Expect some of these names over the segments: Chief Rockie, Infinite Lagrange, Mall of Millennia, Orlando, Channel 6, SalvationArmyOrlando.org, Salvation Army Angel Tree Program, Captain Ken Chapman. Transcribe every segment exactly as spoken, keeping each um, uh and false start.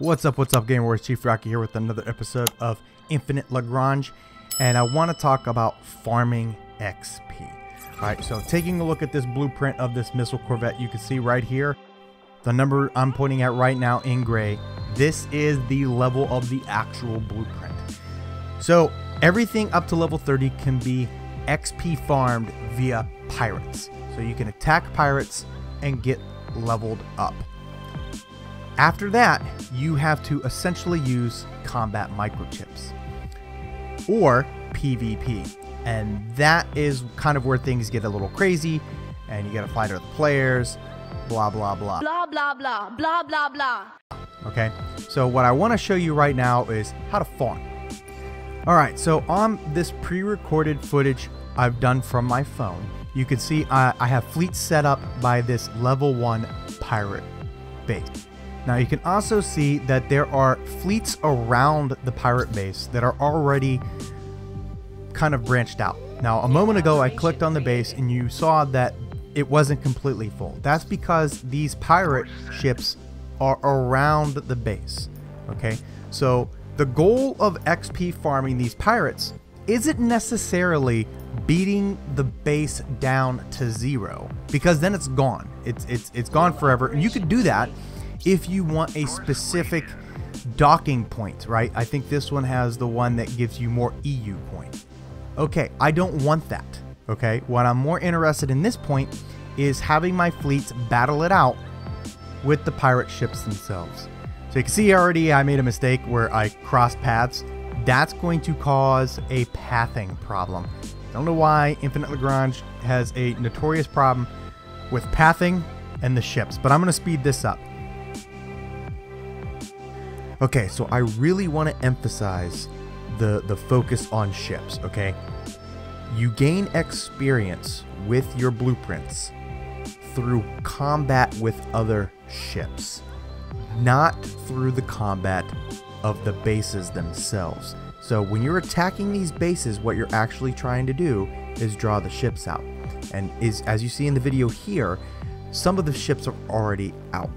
What's up, what's up, Game Wars? Chief Rockie here with another episode of Infinite Lagrange, and I want to talk about farming X P. Alright, so taking a look at this blueprint of this missile corvette, you can see right here, the number I'm pointing at right now in gray, this is the level of the actual blueprint. So everything up to level thirty can be X P farmed via pirates. So you can attack pirates and get leveled up. After that, you have to essentially use combat microchips or P v P. And that is kind of where things get a little crazy and you got to fight other players, blah, blah, blah. Blah, blah, blah, blah, blah, blah. Okay, so what I want to show you right now is how to farm. All right, so on this pre-recorded footage I've done from my phone, you can see I, I have fleets set up by this level one pirate base. Now you can also see that there are fleets around the pirate base that are already kind of branched out. Now a moment ago I clicked on the base and you saw that it wasn't completely full. That's because these pirate ships are around the base. Okay, so the goal of X P farming these pirates isn't necessarily beating the base down to zero, because then it's gone. It's, it's, it's gone forever, and you could do that if you want a specific docking point, right? I think this one has the one that gives you more E U point. Okay, I don't want that, okay? What I'm more interested in this point is having my fleets battle it out with the pirate ships themselves. So you can see already I made a mistake where I crossed paths. That's going to cause a pathing problem. I don't know why Infinite Lagrange has a notorious problem with pathing and the ships, but I'm gonna speed this up. Okay, so I really want to emphasize the, the focus on ships, okay? You gain experience with your blueprints through combat with other ships, not through the combat of the bases themselves. So when you're attacking these bases, what you're actually trying to do is draw the ships out. And is, as you see in the video here, some of the ships are already out.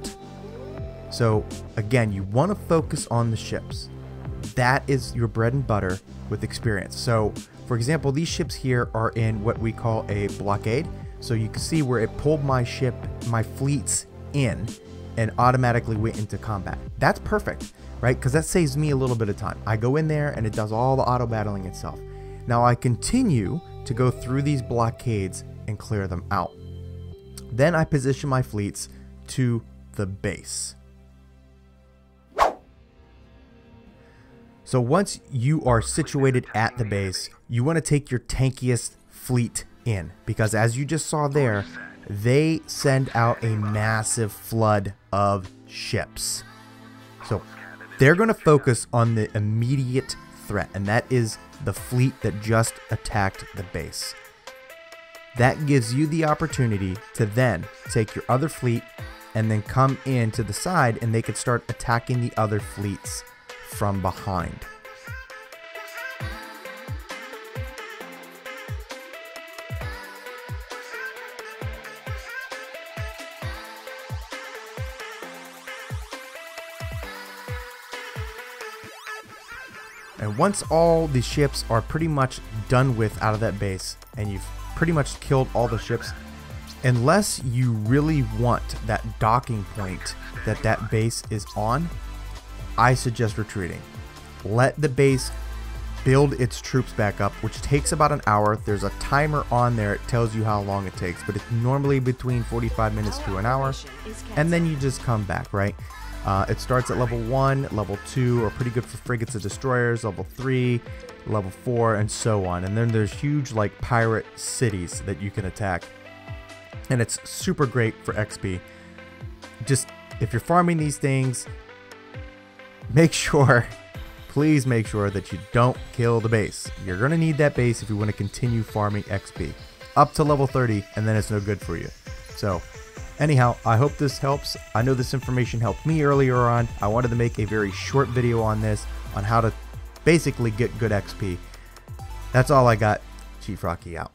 So again, you want to focus on the ships. That is your bread and butter with experience. So for example, these ships here are in what we call a blockade. So you can see where it pulled my ship, my fleets in and automatically went into combat. That's perfect, right? Because that saves me a little bit of time. I go in there and it does all the auto battling itself. Now I continue to go through these blockades and clear them out. Then I position my fleets to the base. So once you are situated at the base, you want to take your tankiest fleet in, because as you just saw there, they send out a massive flood of ships. So they're going to focus on the immediate threat, and that is the fleet that just attacked the base. That gives you the opportunity to then take your other fleet and then come in to the side, and they could start attacking the other fleets from behind. And once all the ships are pretty much done with out of that base, and you've pretty much killed all the ships, unless you really want that docking point that that base is on, I suggest retreating. Let the base build its troops back up, which takes about an hour. There's a timer on there. It tells you how long it takes, but it's normally between forty-five minutes to an hour. And then you just come back, right? Uh, it starts at level one, level two, are pretty good for frigates and destroyers, level three, level four, and so on. And then there's huge like pirate cities that you can attack. And it's super great for X P. Just, if you're farming these things, make sure, please make sure that you don't kill the base. You're going to need that base if you want to continue farming X P up to level thirty, and then it's no good for you. So anyhow, I hope this helps. I know this information helped me earlier on. I wanted to make a very short video on this, on how to basically get good X P. That's all I got. Chief Rockie out.